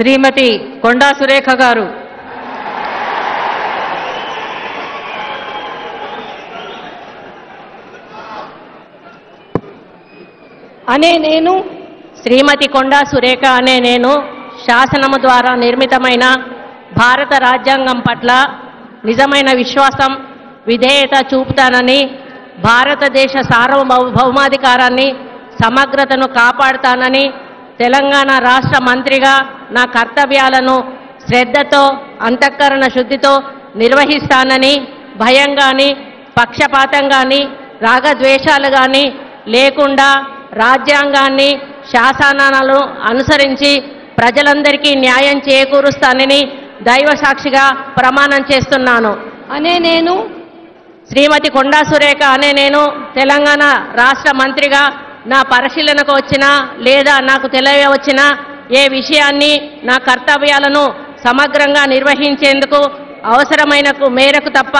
श्रीमती कोंडा सुरेखा गारू अने नेनु श्रीमती कोंडा सुरेखा अने नेनु शासनम द्वारा निर्मितमैन भारत राज्यांगं पट्ल निजमैन विश्वासं विधेयत चूपुताननि భారతదేశ సార్వభౌమాధికారాన్ని సమగ్రతను కాపాడతానని తెలంగాణ రాష్ట్ర మంత్రిగా నా కర్తవ్యాలను శ్రద్ధతో అంతఃకరణ శుద్ధితో నిర్వహిస్తానని భయంగాని పక్షపాతంగాని రాగద్వేషాలుగాని లేకుండా రాజ్యాంగాన్ని శాసనాలను అనుసరించి ప్రజలందరికీ న్యాయం చేకూరుస్తానని దైవ సాక్షిగా ప్రమాణం చేస్తున్నాను అనే నేను श्रीमती कोंडा सुरेखा अने नेनु तेलंगाणा राष्ट्र मंत्रिगा ना परिशीलनकु वच्चिना लेदा नाकु तेलियवच्चिना ये विषयान्नि ना कर्तव्यालनु समग्रंगा निर्वहिंचेंदुकु अवसरमैन मेरकु तप्प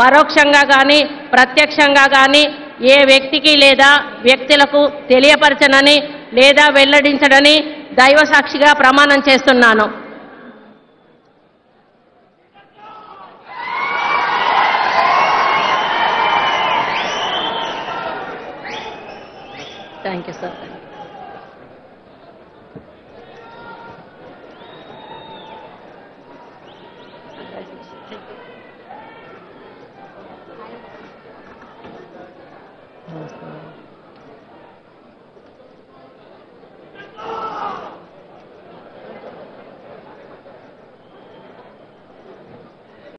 परोक्षंगा गानी प्रत्यक्षंगा गानी ये व्यक्तिकी लेदा व्यक्तुलकु तेलियपरचननि लेदा वेल्लडिंचडनि दैव साक्षिगा प्रमाणं चेस्तुन्नानु Thank you, sir.